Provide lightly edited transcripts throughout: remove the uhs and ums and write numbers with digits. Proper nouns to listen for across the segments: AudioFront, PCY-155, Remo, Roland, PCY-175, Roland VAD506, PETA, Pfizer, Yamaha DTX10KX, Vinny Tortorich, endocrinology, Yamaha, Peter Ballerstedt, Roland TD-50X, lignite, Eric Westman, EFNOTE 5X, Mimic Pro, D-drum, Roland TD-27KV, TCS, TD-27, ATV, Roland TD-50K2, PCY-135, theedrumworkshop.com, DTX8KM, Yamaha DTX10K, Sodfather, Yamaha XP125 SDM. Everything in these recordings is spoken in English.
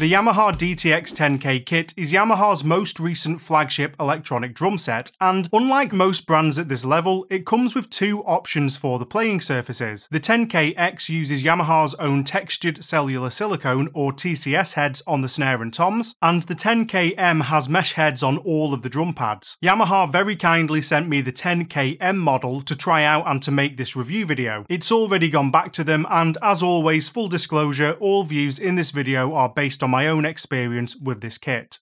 The Yamaha DTX10K kit is Yamaha's most recent flagship electronic drum set, and unlike most brands at this level, it comes with two options for the playing surfaces. The 10KX uses Yamaha's own textured cellular silicone or TCS heads on the snare and toms, and the 10KM has mesh heads on all of the drum pads. Yamaha very kindly sent me the 10KM model to try out and to make this review video. It's already gone back to them, and as always, full disclosure, all views in this video are based on my own experience with this kit.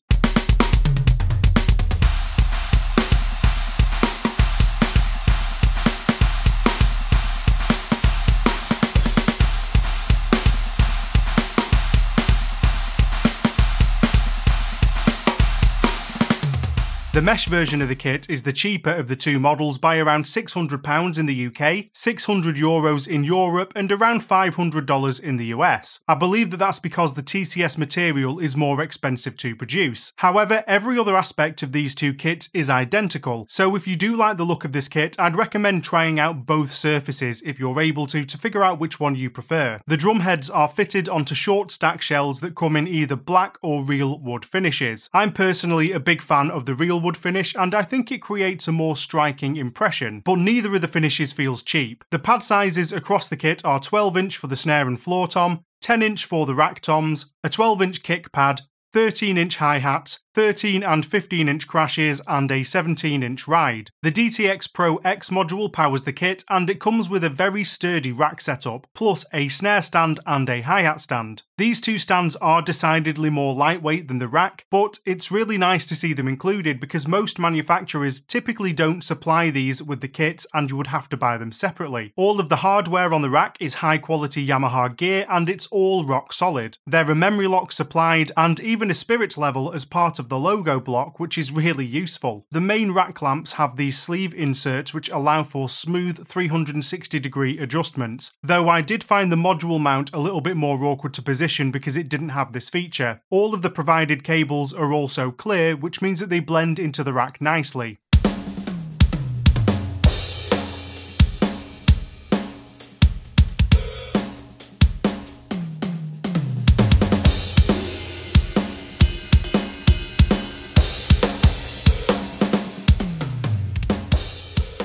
The mesh version of the kit is the cheaper of the two models by around £600 in the UK, €600 in Europe, and around $500 in the US. I believe that that's because the TCS material is more expensive to produce. However, every other aspect of these two kits is identical, so if you do like the look of this kit, I'd recommend trying out both surfaces if you're able to figure out which one you prefer. The drum heads are fitted onto short stack shells that come in either black or real wood finishes. I'm personally a big fan of the real wood finish, and I think it creates a more striking impression, but neither of the finishes feels cheap. The pad sizes across the kit are 12-inch for the snare and floor tom, 10-inch for the rack toms, a 12-inch kick pad, 13-inch hi-hats, 13 and 15-inch crashes, and a 17-inch ride. The DTX Pro X module powers the kit, and it comes with a very sturdy rack setup, plus a snare stand and a hi-hat stand. These two stands are decidedly more lightweight than the rack, but it's really nice to see them included because most manufacturers typically don't supply these with the kits and you would have to buy them separately. All of the hardware on the rack is high quality Yamaha gear and it's all rock solid. There are memory locks supplied and even a spirit level as part of the logo block, which is really useful. The main rack lamps have these sleeve inserts which allow for smooth 360 degree adjustments, though I did find the module mount a little bit more awkward to position because it didn't have this feature. All of the provided cables are also clear, which means that they blend into the rack nicely.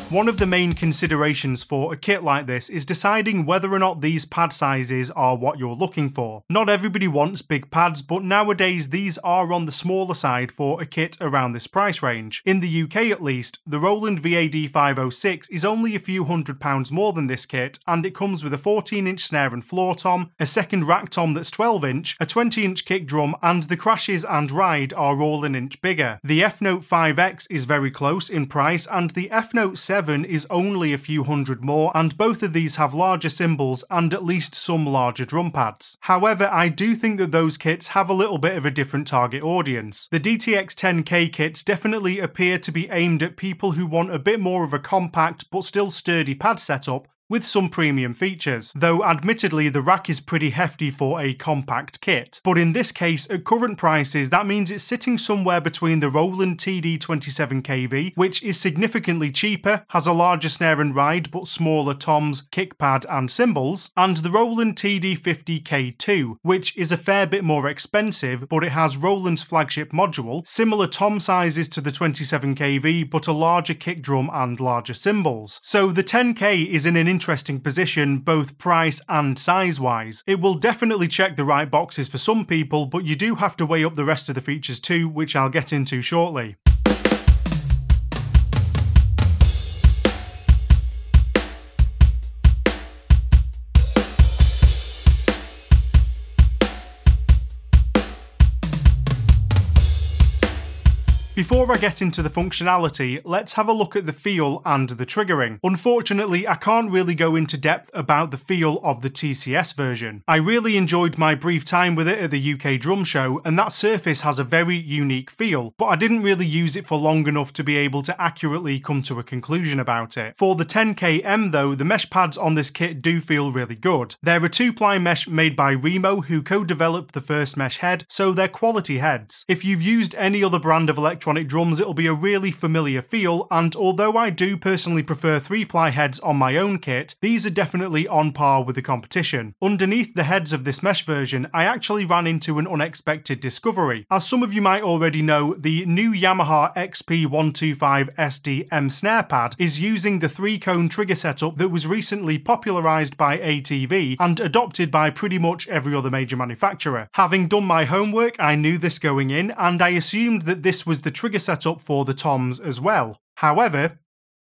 One of the main considerations for a kit like this is deciding whether or not these pad sizes are what you're looking for. Not everybody wants big pads, but nowadays these are on the smaller side for a kit around this price range. In the UK at least, the Roland VAD506 is only a few £100 more than this kit, and it comes with a 14-inch snare and floor tom, a second rack tom that's 12-inch, a 20-inch kick drum, and the crashes and ride are all an inch bigger. The EFNOTE 5X is very close in price, and the EFNOTE 7 is only a few hundred more, and both of these have larger cymbals and at least some larger drum pads. However, I do think that those kits have a little bit of a different target audience. The DTX10K kits definitely appear to be aimed at people who want a bit more of a compact but still sturdy pad setup with some premium features, though admittedly the rack is pretty hefty for a compact kit. But in this case, at current prices, that means it's sitting somewhere between the Roland TD-27KV, which is significantly cheaper, has a larger snare and ride but smaller toms, kick pad and cymbals, and the Roland TD-50K2, which is a fair bit more expensive, but it has Roland's flagship module, similar tom sizes to the 27KV, but a larger kick drum and larger cymbals. So the 10K is in an interesting position both price and size wise. It will definitely check the right boxes for some people, but you do have to weigh up the rest of the features too, which I'll get into shortly. Before I get into the functionality, let's have a look at the feel and the triggering. Unfortunately, I can't really go into depth about the feel of the TCS version. I really enjoyed my brief time with it at the UK Drum Show, and that surface has a very unique feel, but I didn't really use it for long enough to be able to accurately come to a conclusion about it. For the 10KM though, the mesh pads on this kit do feel really good. They're a 2-ply mesh made by Remo, who co-developed the first mesh head, so they're quality heads. If you've used any other brand of electronic electronic drums, it'll be a really familiar feel, and although I do personally prefer 3-ply heads on my own kit, these are definitely on par with the competition. Underneath the heads of this mesh version, I actually ran into an unexpected discovery. As some of you might already know, the new Yamaha XP125 SDM snare pad is using the 3-cone trigger setup that was recently popularised by ATV and adopted by pretty much every other major manufacturer. Having done my homework, I knew this going in, and I assumed that this was the trigger setup for the toms as well. However,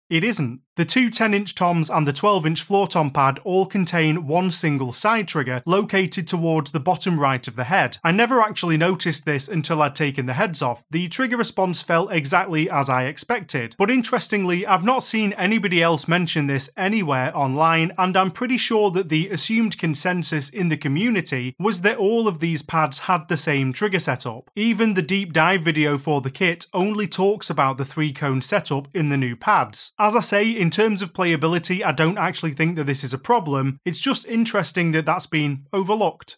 it isn't. The two 10-inch toms and the 12-inch floor tom pad all contain one single side trigger located towards the bottom right of the head. I never actually noticed this until I'd taken the heads off. The trigger response felt exactly as I expected, but interestingly I've not seen anybody else mention this anywhere online, and I'm pretty sure that the assumed consensus in the community was that all of these pads had the same trigger setup. Even the deep dive video for the kit only talks about the 3-cone setup in the new pads. As I say, in terms of playability, I don't actually think that this is a problem. It's just interesting that that's been overlooked.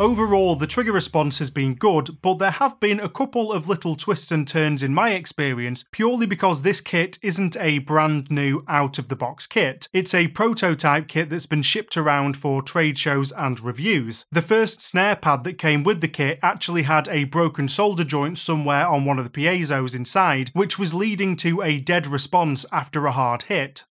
Overall, the trigger response has been good, but there have been a couple of little twists and turns in my experience, purely because this kit isn't a brand new out-of-the-box kit. It's a prototype kit that's been shipped around for trade shows and reviews. The first snare pad that came with the kit actually had a broken solder joint somewhere on one of the piezos inside, which was leading to a dead response after a hard hit.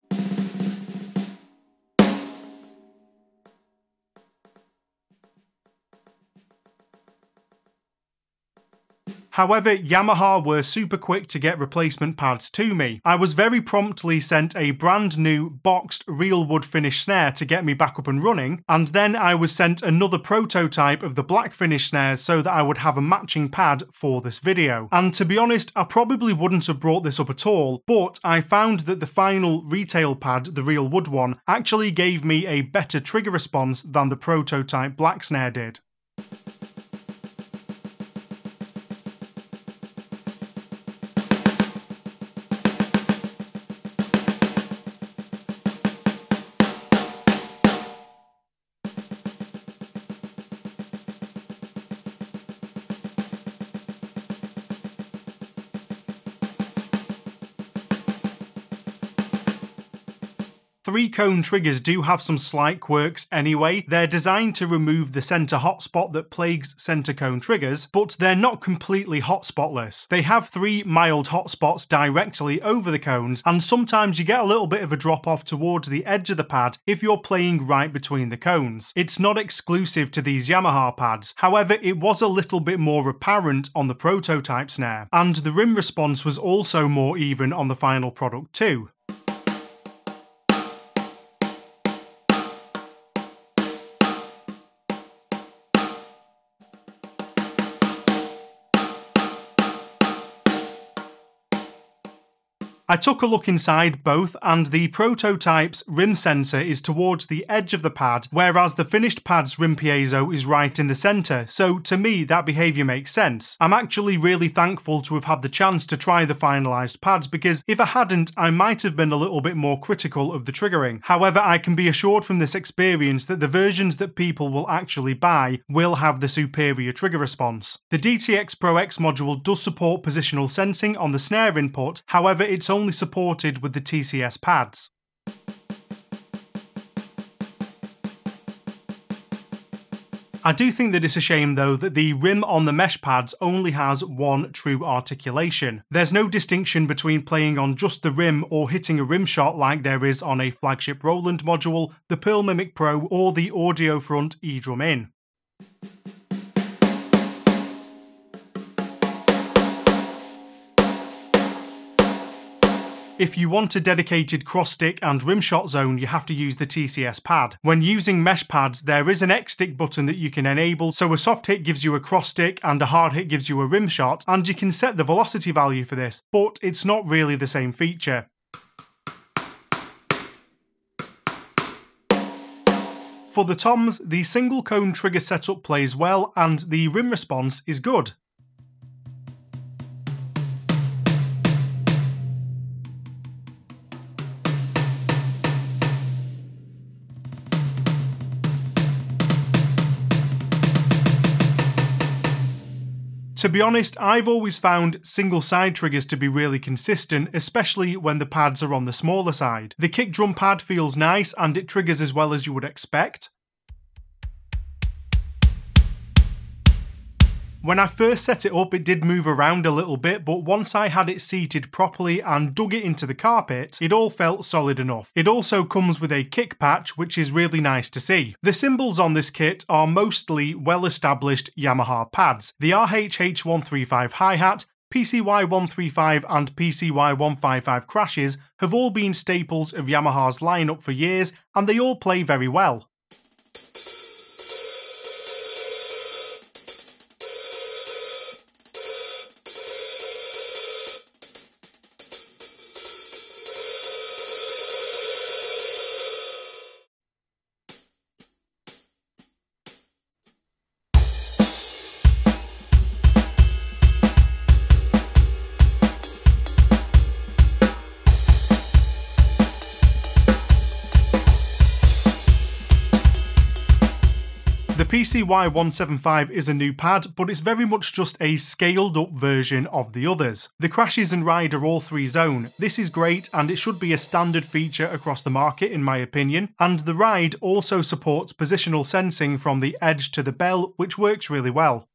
However, Yamaha were super quick to get replacement pads to me. I was very promptly sent a brand new boxed real wood finish snare to get me back up and running, and then I was sent another prototype of the black finish snare so that I would have a matching pad for this video. And to be honest, I probably wouldn't have brought this up at all, but I found that the final retail pad, the real wood one, actually gave me a better trigger response than the prototype black snare did. Three-cone triggers do have some slight quirks anyway. They're designed to remove the center hotspot that plagues center cone triggers, but they're not completely hotspotless. They have three mild hotspots directly over the cones, and sometimes you get a little bit of a drop-off towards the edge of the pad if you're playing right between the cones. It's not exclusive to these Yamaha pads, however it was a little bit more apparent on the prototype snare, and the rim response was also more even on the final product too. I took a look inside both, and the prototype's rim sensor is towards the edge of the pad, whereas the finished pad's rim piezo is right in the centre, so to me that behaviour makes sense. I'm actually really thankful to have had the chance to try the finalised pads, because if I hadn't, I might have been a little bit more critical of the triggering. However, I can be assured from this experience that the versions that people will actually buy will have the superior trigger response. The DTX Pro X module does support positional sensing on the snare input, however it's only supported with the TCS pads. I do think that it's a shame though that the rim on the mesh pads only has one true articulation. There's no distinction between playing on just the rim or hitting a rim shot like there is on a flagship Roland module, the Pearl Mimic Pro or the AudioFront eDrum In. If you want a dedicated cross-stick and rimshot zone, you have to use the TCS pad. When using mesh pads, there is an X-stick button that you can enable, so a soft hit gives you a cross-stick and a hard hit gives you a rimshot, and you can set the velocity value for this, but it's not really the same feature. For the toms, the single cone trigger setup plays well, and the rim response is good. To be honest, I've always found single side triggers to be really consistent, especially when the pads are on the smaller side. The kick drum pad feels nice and it triggers as well as you would expect. When I first set it up, it did move around a little bit, but once I had it seated properly and dug it into the carpet, it all felt solid enough. It also comes with a kick patch, which is really nice to see. The cymbals on this kit are mostly well-established Yamaha pads. The RHH135 hi-hat, PCY-135 and PCY-155 crashes have all been staples of Yamaha's lineup for years, and they all play very well. The PCY-175 is a new pad, but it's very much just a scaled up version of the others. The crashes and ride are all 3-zone. This is great and it should be a standard feature across the market in my opinion, and the ride also supports positional sensing from the edge to the bell, which works really well.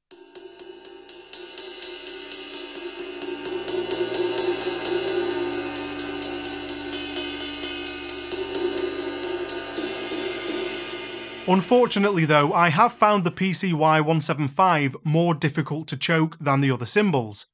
Unfortunately though, I have found the PCY-175 more difficult to choke than the other cymbals.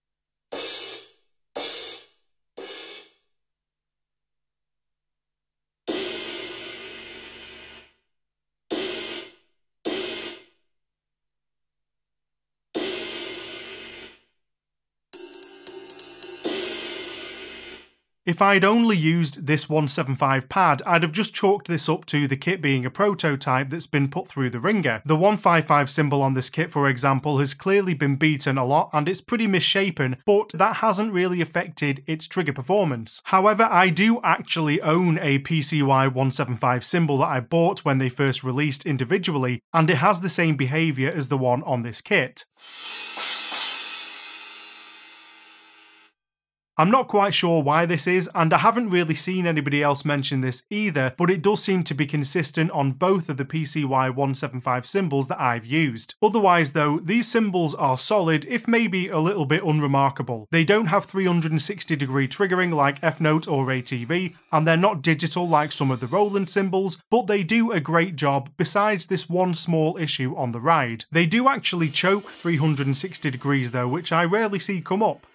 If I'd only used this 175 pad, I'd have just chalked this up to the kit being a prototype that's been put through the ringer. The 155 cymbal on this kit, for example, has clearly been beaten a lot and it's pretty misshapen, but that hasn't really affected its trigger performance. However, I do actually own a PCY-175 cymbal that I bought when they first released individually, and it has the same behaviour as the one on this kit. I'm not quite sure why this is, and I haven't really seen anybody else mention this either, but it does seem to be consistent on both of the PCY-175 cymbals that I've used. Otherwise though, these cymbals are solid, if maybe a little bit unremarkable. They don't have 360-degree triggering like F Note or ATV, and they're not digital like some of the Roland cymbals, but they do a great job besides this one small issue on the ride. They do actually choke 360 degrees though, which I rarely see come up.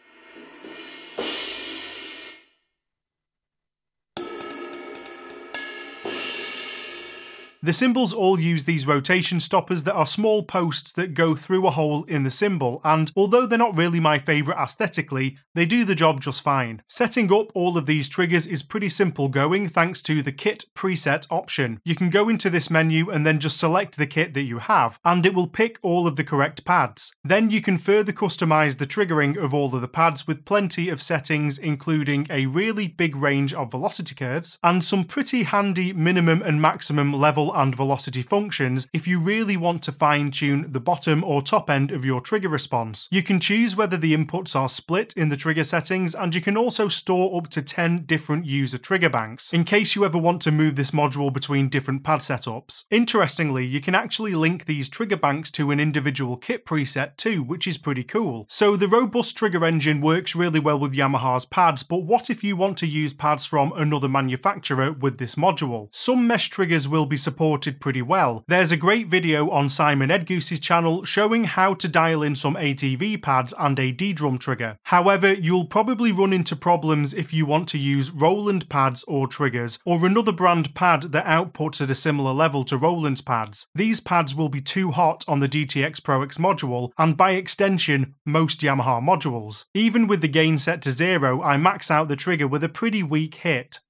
The cymbals all use these rotation stoppers that are small posts that go through a hole in the cymbal, and although they're not really my favourite aesthetically, they do the job just fine. Setting up all of these triggers is pretty simple going thanks to the kit preset option. You can go into this menu and then just select the kit that you have, and it will pick all of the correct pads. Then you can further customise the triggering of all of the pads with plenty of settings, including a really big range of velocity curves, and some pretty handy minimum and maximum level and velocity functions if you really want to fine-tune the bottom or top end of your trigger response. You can choose whether the inputs are split in the trigger settings, and you can also store up to 10 different user trigger banks, in case you ever want to move this module between different pad setups. Interestingly, you can actually link these trigger banks to an individual kit preset too, which is pretty cool. So the robust trigger engine works really well with Yamaha's pads, but what if you want to use pads from another manufacturer with this module? Some mesh triggers will be supported pretty well. There's a great video on Simon Edgoose's channel showing how to dial in some ATV pads and a D-drum trigger. However, you'll probably run into problems if you want to use Roland pads or triggers, or another brand pad that outputs at a similar level to Roland's pads. These pads will be too hot on the DTX Pro X module, and by extension, most Yamaha modules. Even with the gain set to 0, I max out the trigger with a pretty weak hit.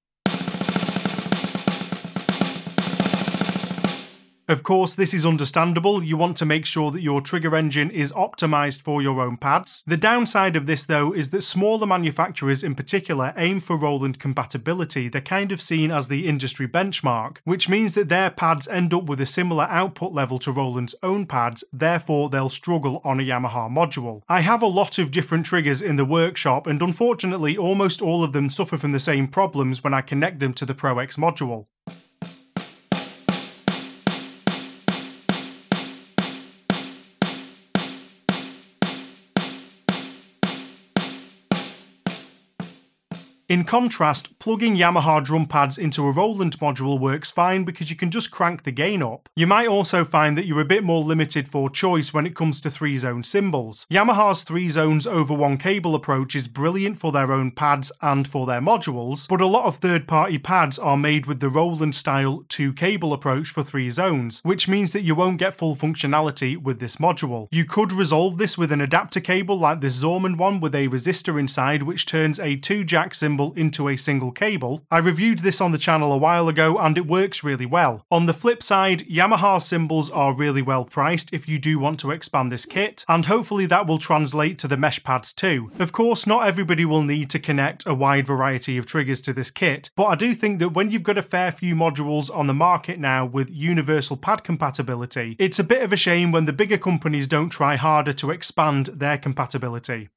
Of course, this is understandable. You want to make sure that your trigger engine is optimized for your own pads. The downside of this, though, is that smaller manufacturers in particular aim for Roland compatibility. They're kind of seen as the industry benchmark, which means that their pads end up with a similar output level to Roland's own pads, therefore they'll struggle on a Yamaha module. I have a lot of different triggers in the workshop, and unfortunately almost all of them suffer from the same problems when I connect them to the Pro X module. In contrast, plugging Yamaha drum pads into a Roland module works fine because you can just crank the gain up. You might also find that you're a bit more limited for choice when it comes to three-zone cymbals. Yamaha's three zones over one cable approach is brilliant for their own pads and for their modules, but a lot of third-party pads are made with the Roland-style two-cable approach for three zones, which means that you won't get full functionality with this module. You could resolve this with an adapter cable like this Zorman one with a resistor inside which turns a two-jack cymbal into a single cable. I reviewed this on the channel a while ago and it works really well. On the flip side, Yamaha cymbals are really well priced if you do want to expand this kit, and hopefully that will translate to the mesh pads too. Of course, not everybody will need to connect a wide variety of triggers to this kit, but I do think that when you've got a fair few modules on the market now with universal pad compatibility, it's a bit of a shame when the bigger companies don't try harder to expand their compatibility.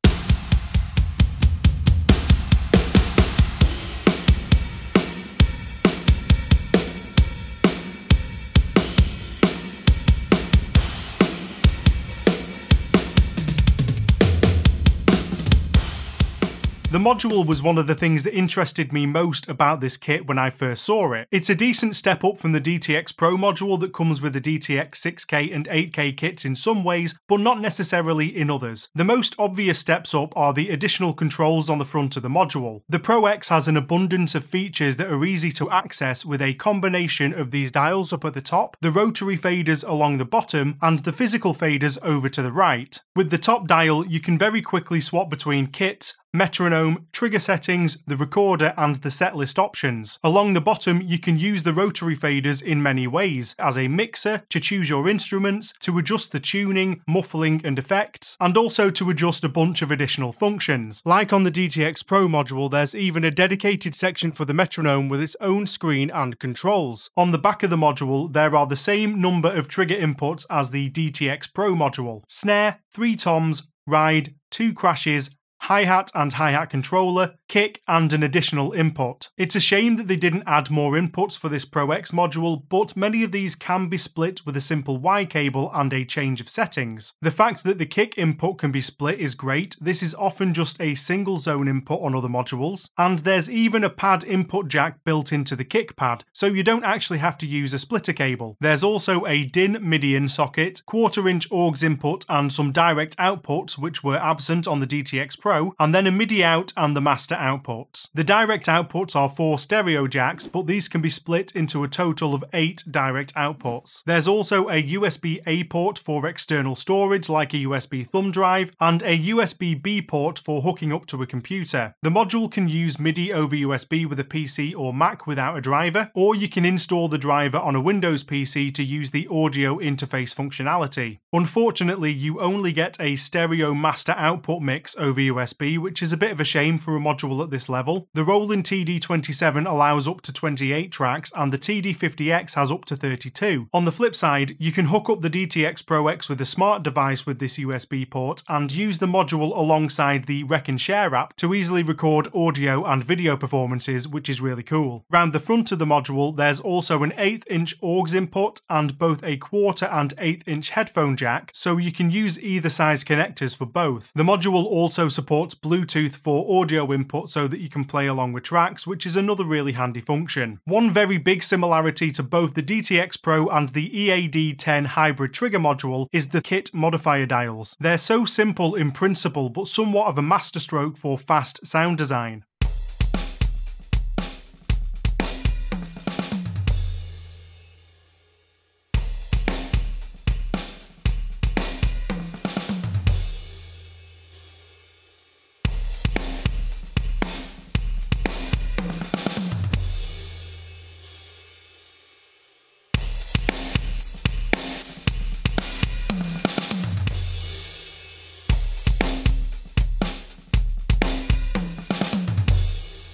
The module was one of the things that interested me most about this kit when I first saw it. It's a decent step up from the DTX Pro module that comes with the DTX6K and 8K kits in some ways, but not necessarily in others. The most obvious steps up are the additional controls on the front of the module. The Pro X has an abundance of features that are easy to access with a combination of these dials up at the top, the rotary faders along the bottom, and the physical faders over to the right. With the top dial, you can very quickly swap between kits, metronome, trigger settings, the recorder and the setlist options. Along the bottom you can use the rotary faders in many ways, as a mixer, to choose your instruments, to adjust the tuning, muffling and effects, and also to adjust a bunch of additional functions. Like on the DTX Pro module, there's even a dedicated section for the metronome with its own screen and controls. On the back of the module there are the same number of trigger inputs as the DTX Pro module. Snare, 3 toms, ride, 2 crashes, hi-hat and hi-hat controller, kick and an additional input. It's a shame that they didn't add more inputs for this Pro X module, but many of these can be split with a simple Y cable and a change of settings. The fact that the kick input can be split is great. This is often just a single zone input on other modules, and there's even a pad input jack built into the kick pad, so you don't actually have to use a splitter cable. There's also a DIN MIDI-in socket, 1/4" AUX input and some direct outputs which were absent on the DTX Pro, and then a MIDI out and the master outputs. The direct outputs are 4 stereo jacks, but these can be split into a total of 8 direct outputs. There's also a USB-A port for external storage like a USB thumb drive, and a USB-B port for hooking up to a computer. The module can use MIDI over USB with a PC or Mac without a driver, or you can install the driver on a Windows PC to use the audio interface functionality. Unfortunately, you only get a stereo master output mix over USB, which is a bit of a shame for a module at this level. The Roland TD-27 allows up to 28 tracks and the TD-50X has up to 32. On the flip side, you can hook up the DTX Pro X with a smart device with this USB port and use the module alongside the Rec and Share app to easily record audio and video performances, which is really cool. Round the front of the module, there's also an 1/8" AUX input and both a 1/4" and 1/8" headphone jack, so you can use either size connectors for both. The module also supports Bluetooth for audio input so that you can play along with tracks, which is another really handy function. One very big similarity to both the DTX Pro and the EAD10 hybrid trigger module is the kit modifier dials. They're so simple in principle, but somewhat of a masterstroke for fast sound design.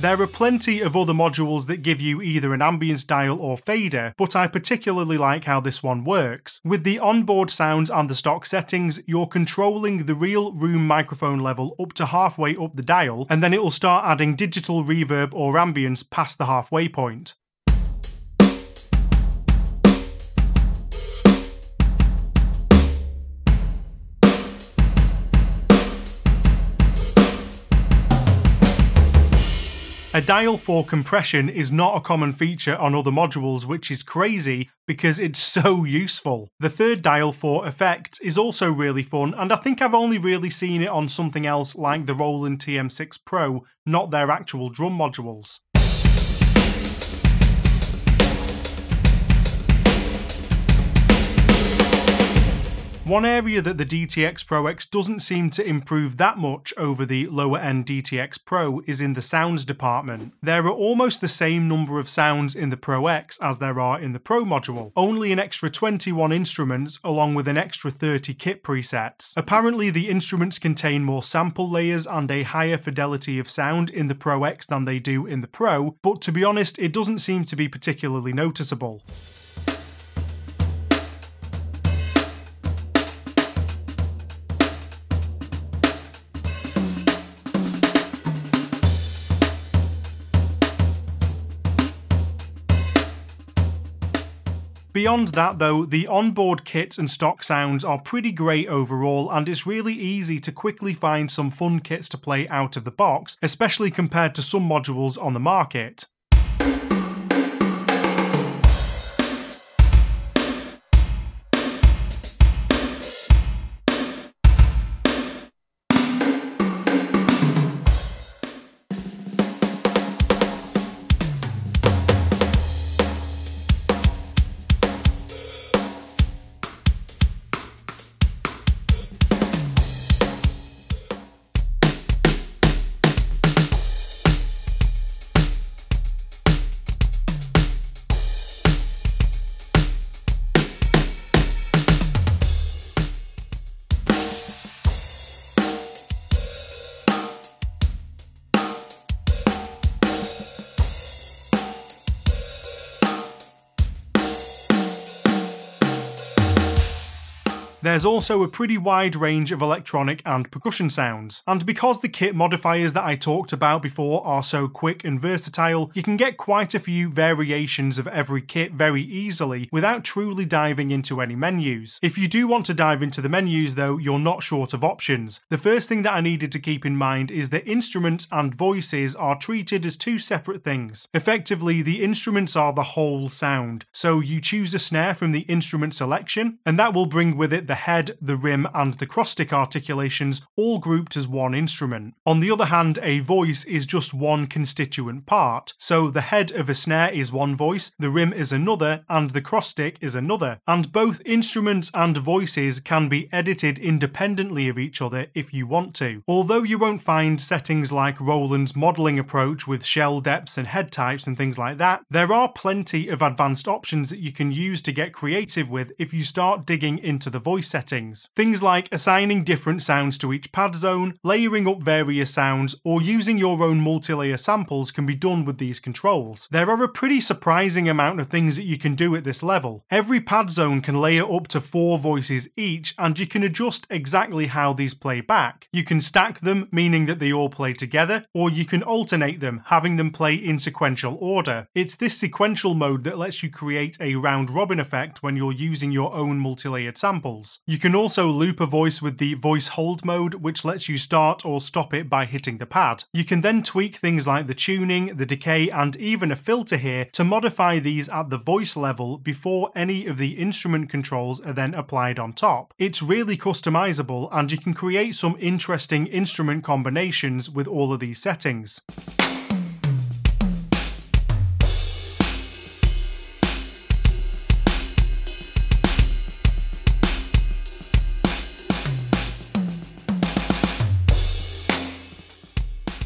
There are plenty of other modules that give you either an ambience dial or fader, but I particularly like how this one works. With the onboard sounds and the stock settings, you're controlling the real room microphone level up to halfway up the dial, and then it'll start adding digital reverb or ambience past the halfway point. A dial for compression is not a common feature on other modules, which is crazy because it's so useful. The third dial for effects is also really fun, and I think I've only really seen it on something else like the Roland TM6 Pro, not their actual drum modules. One area that the DTX Pro X doesn't seem to improve that much over the lower-end DTX Pro is in the sounds department. There are almost the same number of sounds in the Pro X as there are in the Pro module, only an extra 21 instruments along with an extra 30 kit presets. Apparently the instruments contain more sample layers and a higher fidelity of sound in the Pro X than they do in the Pro, but to be honest it doesn't seem to be particularly noticeable. Beyond that though, the onboard kit and stock sounds are pretty great overall, and it's really easy to quickly find some fun kits to play out of the box, especially compared to some modules on the market. There's also a pretty wide range of electronic and percussion sounds, and because the kit modifiers that I talked about before are so quick and versatile, you can get quite a few variations of every kit very easily without truly diving into any menus. If you do want to dive into the menus though, you're not short of options. The first thing that I needed to keep in mind is that instruments and voices are treated as two separate things. Effectively, the instruments are the whole sound, so you choose a snare from the instrument selection, and that will bring with it the head, the rim and the crossstick articulations all grouped as one instrument. On the other hand, a voice is just one constituent part, so the head of a snare is one voice, the rim is another and the crossstick is another, and both instruments and voices can be edited independently of each other if you want to, although you won't find settings like Roland's modelling approach with shell depths and head types and things like that. There are plenty of advanced options that you can use to get creative with if you start digging into the voice settings. Things like assigning different sounds to each pad zone, layering up various sounds, or using your own multi-layer samples can be done with these controls. There are a pretty surprising amount of things that you can do at this level. Every pad zone can layer up to 4 voices each, and you can adjust exactly how these play back. You can stack them, meaning that they all play together, or you can alternate them, having them play in sequential order. It's this sequential mode that lets you create a round-robin effect when you're using your own multi-layered samples. You can also loop a voice with the voice hold mode, which lets you start or stop it by hitting the pad. You can then tweak things like the tuning, the decay and even a filter here to modify these at the voice level before any of the instrument controls are then applied on top. It's really customizable and you can create some interesting instrument combinations with all of these settings.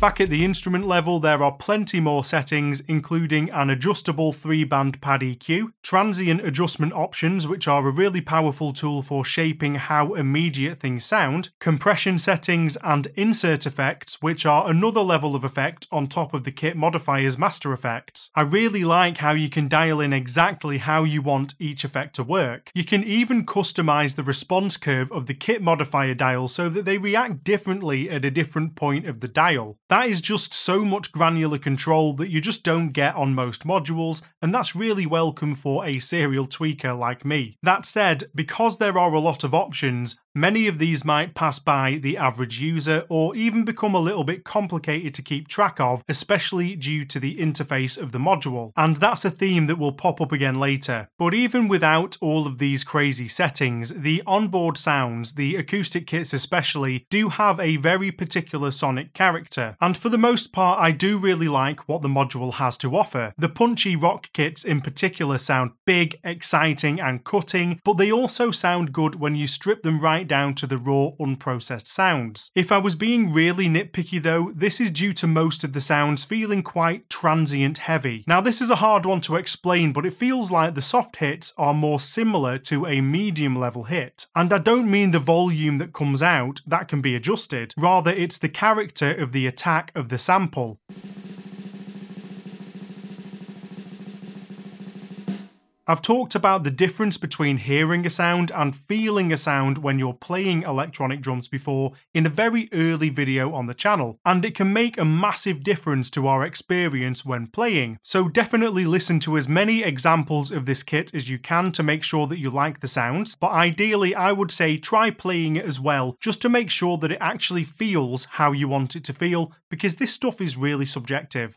Back at the instrument level, there are plenty more settings, including an adjustable 3-band pad EQ, transient adjustment options, which are a really powerful tool for shaping how immediate things sound, compression settings and insert effects, which are another level of effect on top of the kit modifier's master effects. I really like how you can dial in exactly how you want each effect to work. You can even customize the response curve of the kit modifier dial so that they react differently at a different point of the dial. That is just so much granular control that you just don't get on most modules, and that's really welcome for a serial tweaker like me. That said, because there are a lot of options, many of these might pass by the average user or even become a little bit complicated to keep track of, especially due to the interface of the module, and that's a theme that will pop up again later. But even without all of these crazy settings, the onboard sounds, the acoustic kits especially, do have a very particular sonic character, and for the most part I do really like what the module has to offer. The punchy rock kits in particular sound big, exciting and cutting, but they also sound good when you strip them right down to the raw, unprocessed sounds. If I was being really nitpicky though, this is due to most of the sounds feeling quite transient heavy. Now this is a hard one to explain, but it feels like the soft hits are more similar to a medium level hit. And I don't mean the volume that comes out, that can be adjusted. Rather, it's the character of the attack of the sample. I've talked about the difference between hearing a sound and feeling a sound when you're playing electronic drums before in a very early video on the channel, and it can make a massive difference to our experience when playing, so definitely listen to as many examples of this kit as you can to make sure that you like the sounds, but ideally I would say try playing it as well, just to make sure that it actually feels how you want it to feel, because this stuff is really subjective.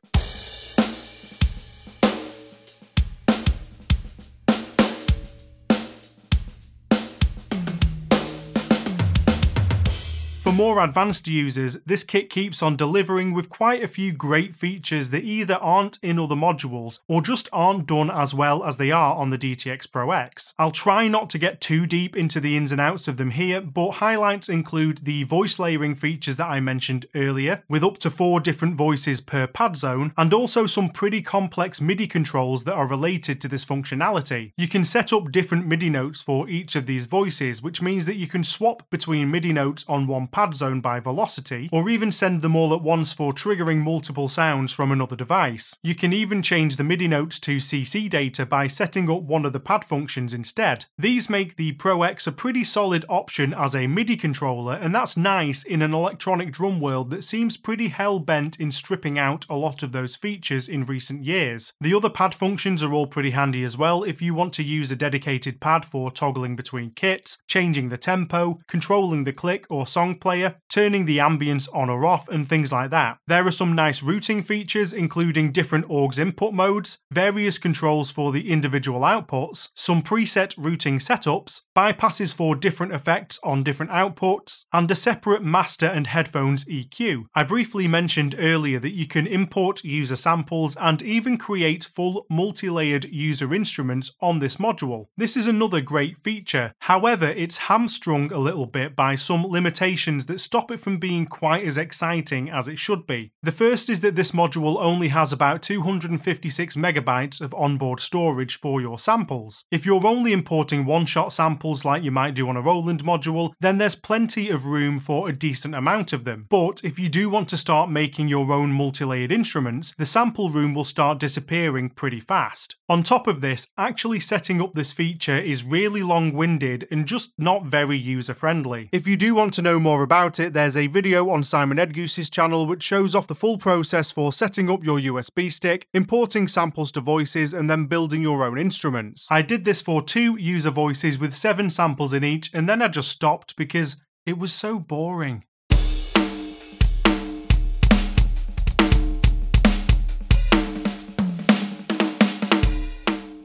For more advanced users, this kit keeps on delivering with quite a few great features that either aren't in other modules or just aren't done as well as they are on the DTX Pro X. I'll try not to get too deep into the ins and outs of them here, but highlights include the voice layering features that I mentioned earlier, with up to 4 different voices per pad zone, and also some pretty complex MIDI controls that are related to this functionality. You can set up different MIDI notes for each of these voices, which means that you can swap between MIDI notes on one pad zone by velocity, or even send them all at once for triggering multiple sounds from another device. You can even change the MIDI notes to CC data by setting up one of the pad functions instead. These make the Pro X a pretty solid option as a MIDI controller, and that's nice in an electronic drum world that seems pretty hell-bent in stripping out a lot of those features in recent years. The other pad functions are all pretty handy as well if you want to use a dedicated pad for toggling between kits, changing the tempo, controlling the click or song play, turning the ambience on or off, and things like that. There are some nice routing features, including different AUX input modes, various controls for the individual outputs, some preset routing setups, bypasses for different effects on different outputs, and a separate master and headphones EQ. I briefly mentioned earlier that you can import user samples and even create full multi-layered user instruments on this module. This is another great feature. However, it's hamstrung a little bit by some limitations that stop it from being quite as exciting as it should be. The first is that this module only has about 256 megabytes of onboard storage for your samples. If you're only importing one-shot samples like you might do on a Roland module, then there's plenty of room for a decent amount of them. But if you do want to start making your own multi-layered instruments, the sample room will start disappearing pretty fast. On top of this, actually setting up this feature is really long-winded and just not very user-friendly. If you do want to know more about it, there's a video on Simon Edgoose's channel which shows off the full process for setting up your USB stick, importing samples to voices, and then building your own instruments. I did this for 2 user voices with 7 samples in each, and then I just stopped because it was so boring.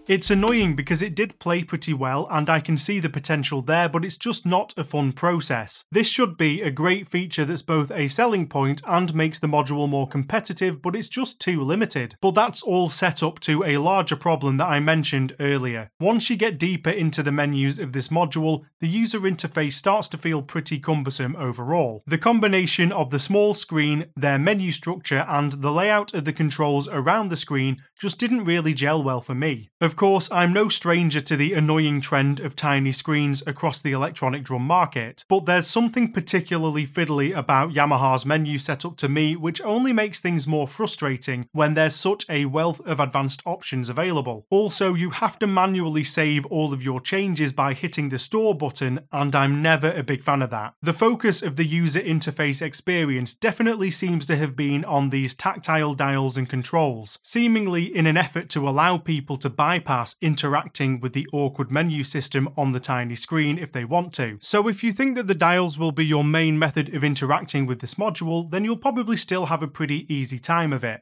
It's annoying because it did play pretty well and I can see the potential there, but it's just not a fun process. This should be a great feature that's both a selling point and makes the module more competitive, but it's just too limited. But that's all set up to a larger problem that I mentioned earlier. Once you get deeper into the menus of this module, the user interface starts to feel pretty cumbersome overall. The combination of the small screen, their menu structure and the layout of the controls around the screen just didn't really gel well for me. Of course, I'm no stranger to the annoying trend of tiny screens across the electronic drum market, but there's something particularly fiddly about Yamaha's menu setup to me, which only makes things more frustrating when there's such a wealth of advanced options available. Also, you have to manually save all of your changes by hitting the store button, and I'm never a big fan of that. The focus of the user interface experience definitely seems to have been on these tactile dials and controls, seemingly in an effort to allow people to bypass interacting with the awkward menu system on the tiny screen if they want to. So if you think that the dials will be your main method of interacting with this module, then you'll probably still have a pretty easy time of it.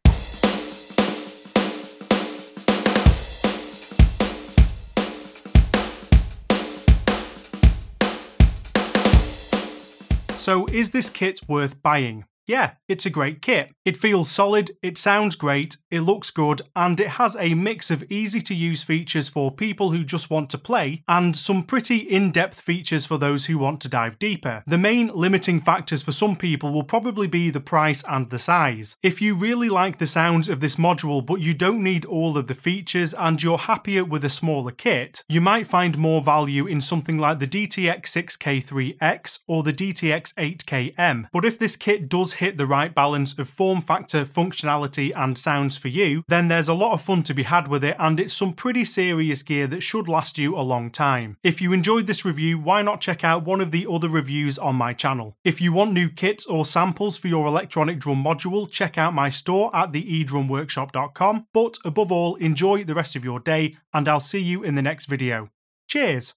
So is this kit worth buying? Yeah, it's a great kit. It feels solid, it sounds great, it looks good, and it has a mix of easy to use features for people who just want to play, and some pretty in-depth features for those who want to dive deeper. The main limiting factors for some people will probably be the price and the size. If you really like the sounds of this module but you don't need all of the features and you're happier with a smaller kit, you might find more value in something like the DTX6K3X or the DTX8KM, but if this kit does hit the right balance of form factor, functionality and sounds for you, then there's a lot of fun to be had with it, and it's some pretty serious gear that should last you a long time. If you enjoyed this review, why not check out one of the other reviews on my channel? If you want new kits or samples for your electronic drum module, check out my store at theedrumworkshop.com, but above all, enjoy the rest of your day and I'll see you in the next video. Cheers!